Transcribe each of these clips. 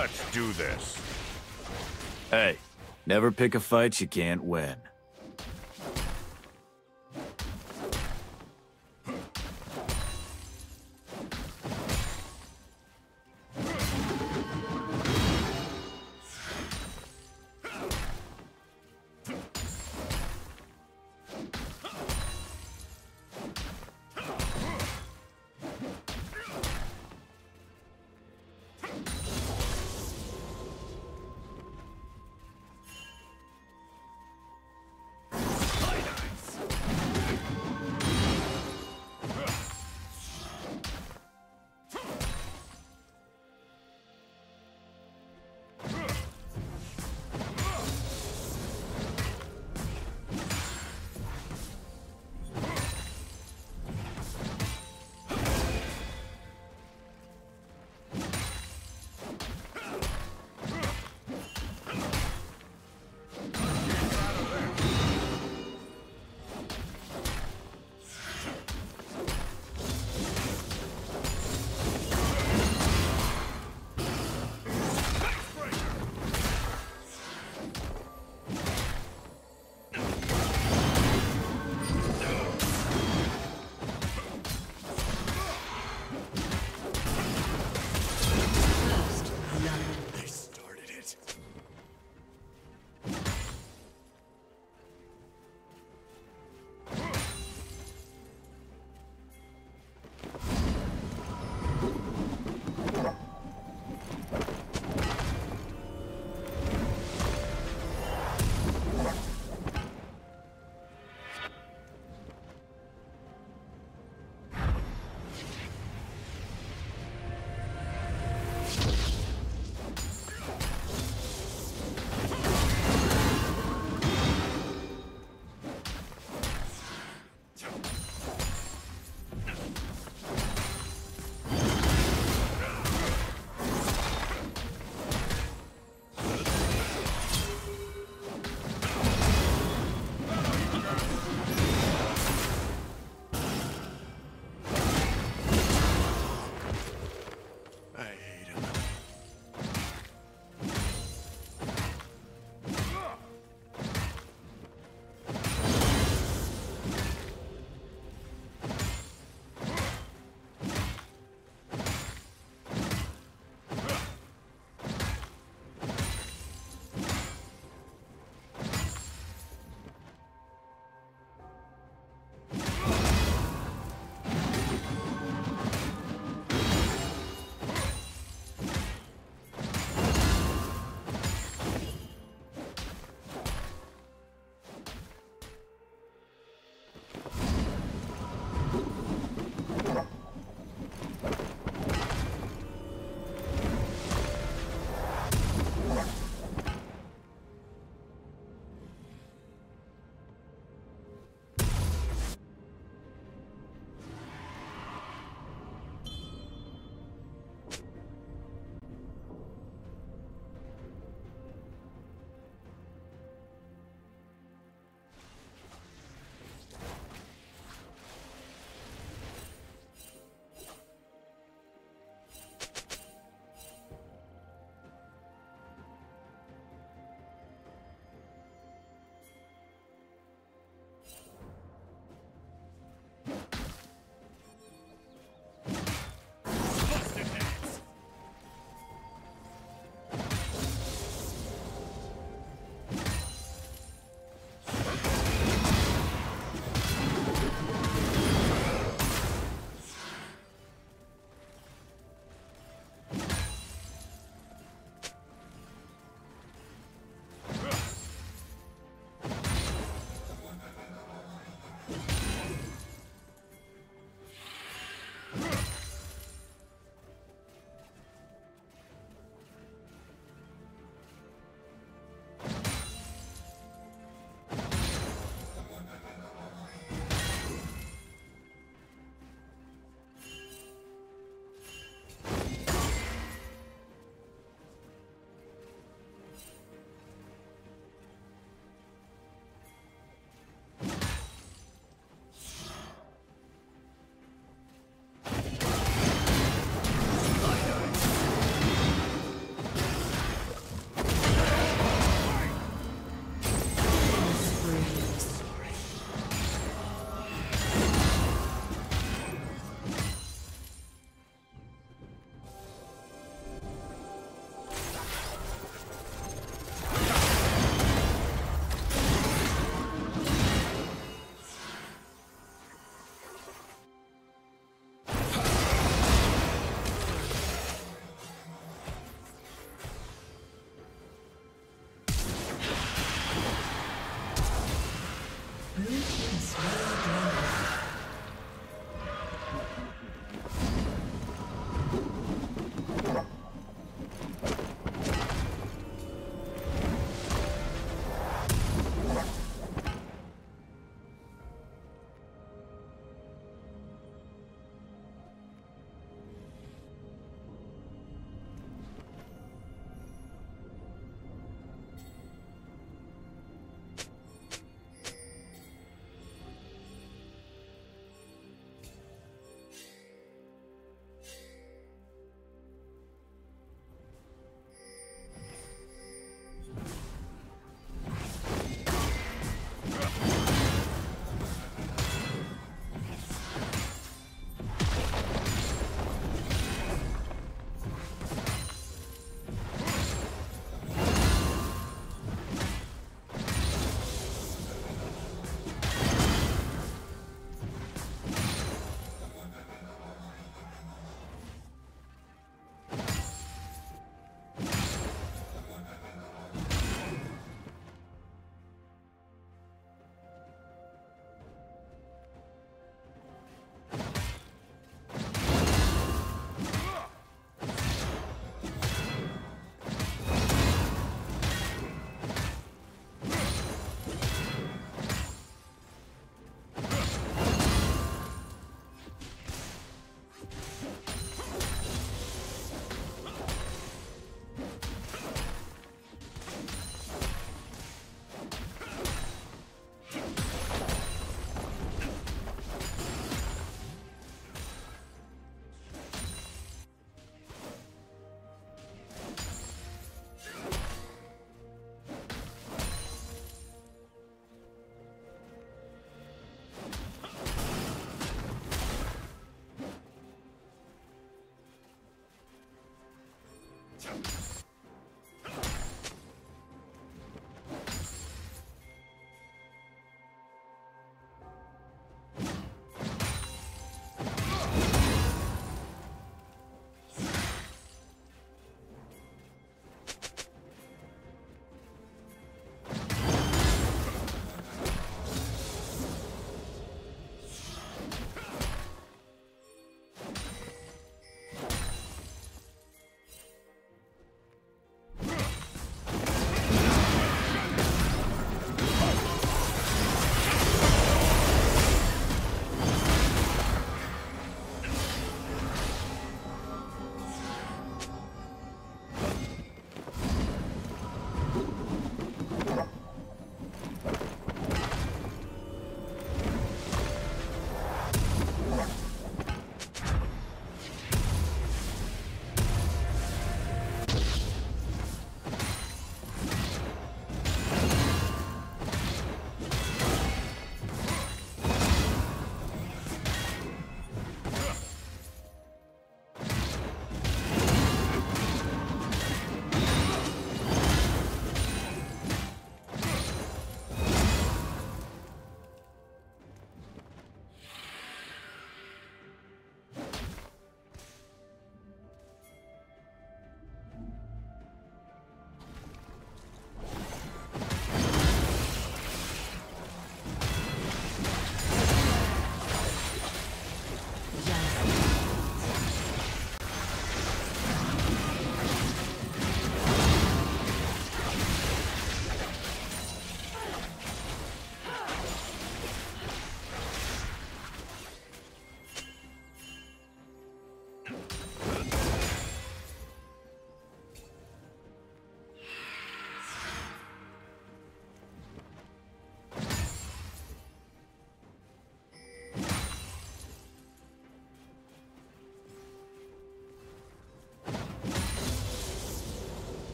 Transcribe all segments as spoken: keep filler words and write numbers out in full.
Let's do this. Hey, never pick a fight you can't win.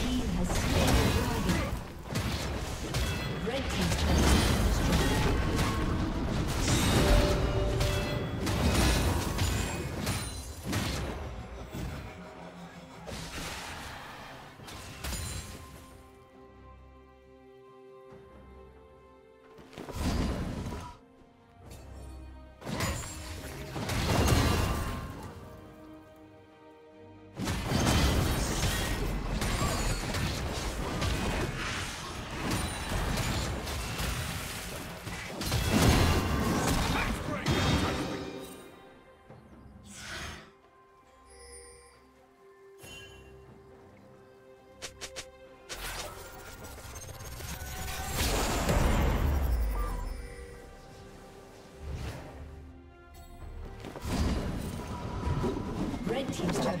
Team has slain the dragon. Team's turret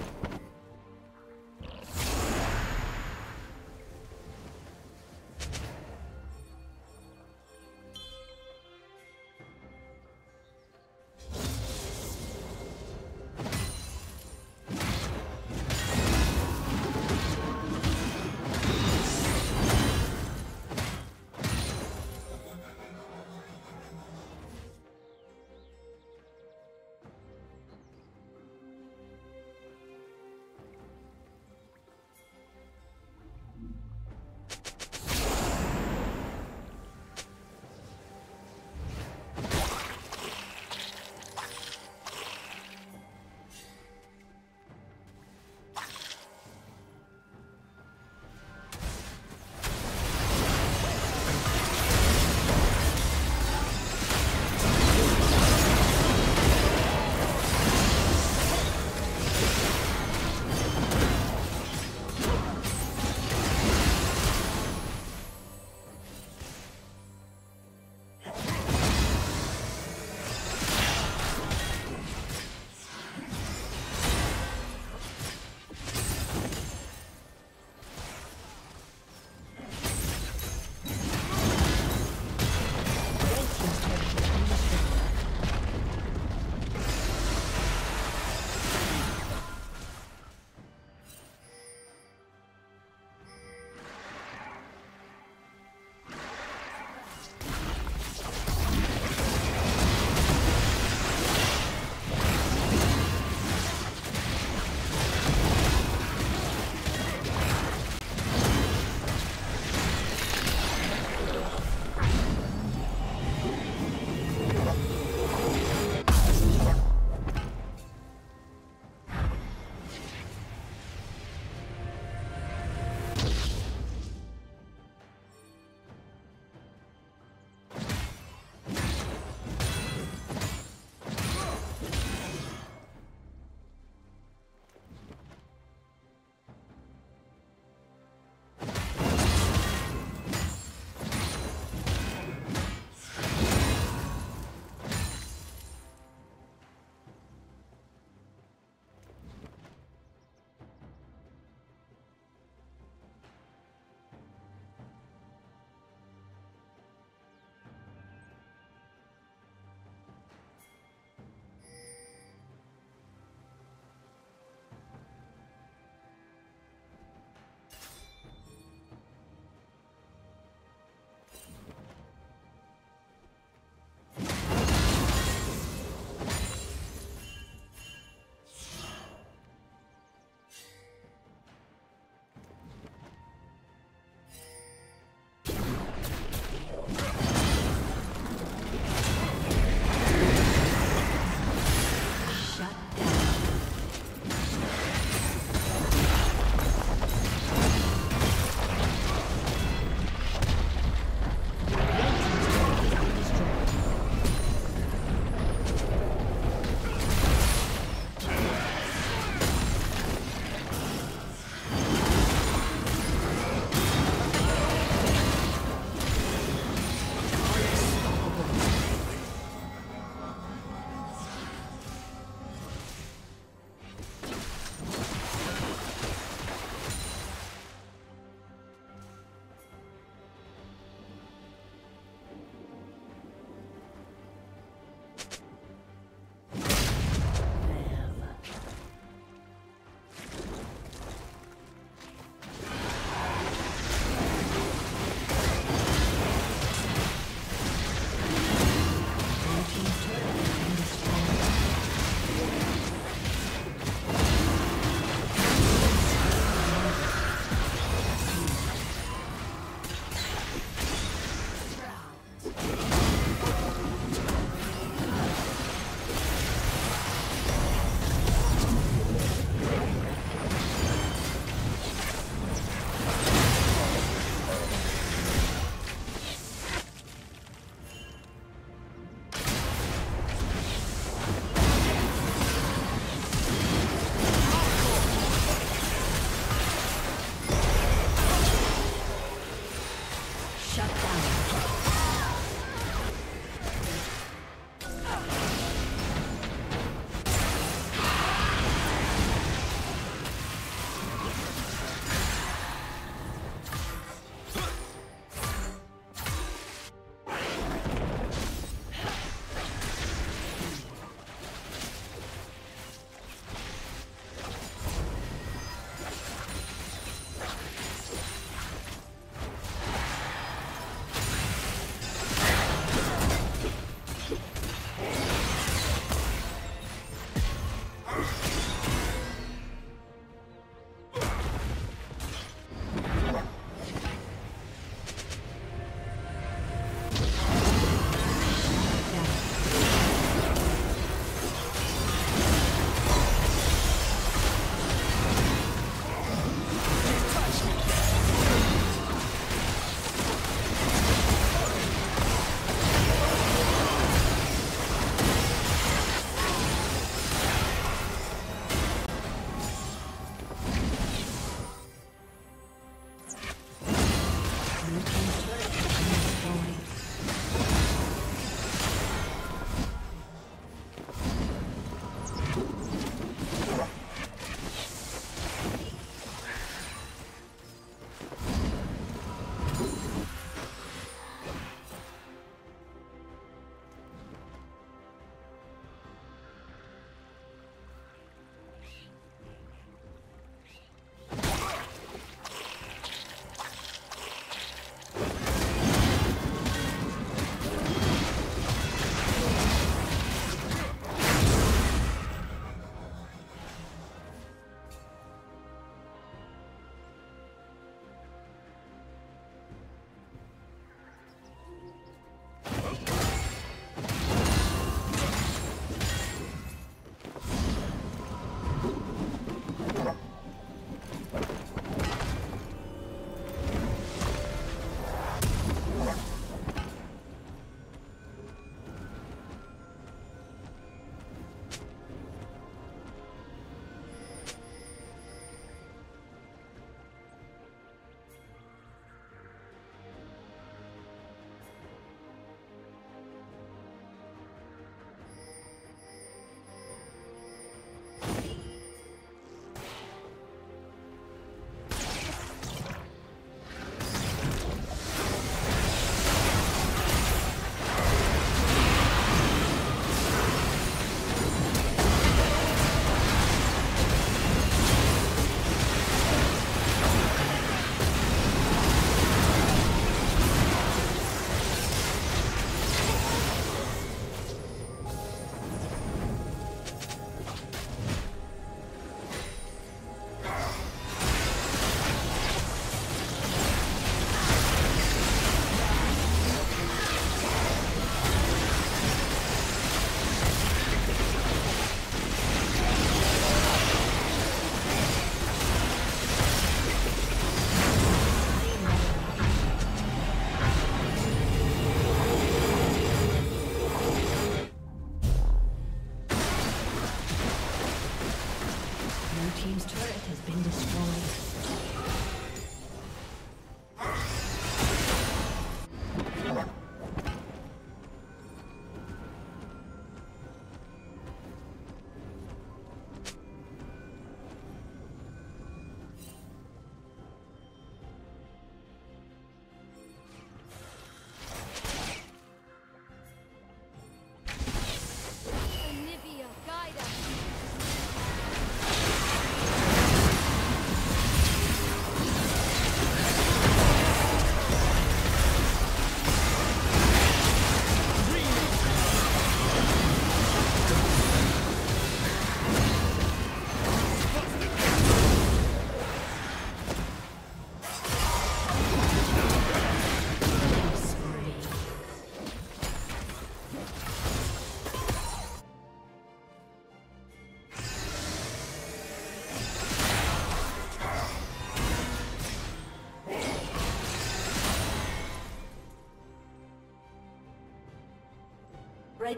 The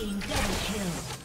Team double kill.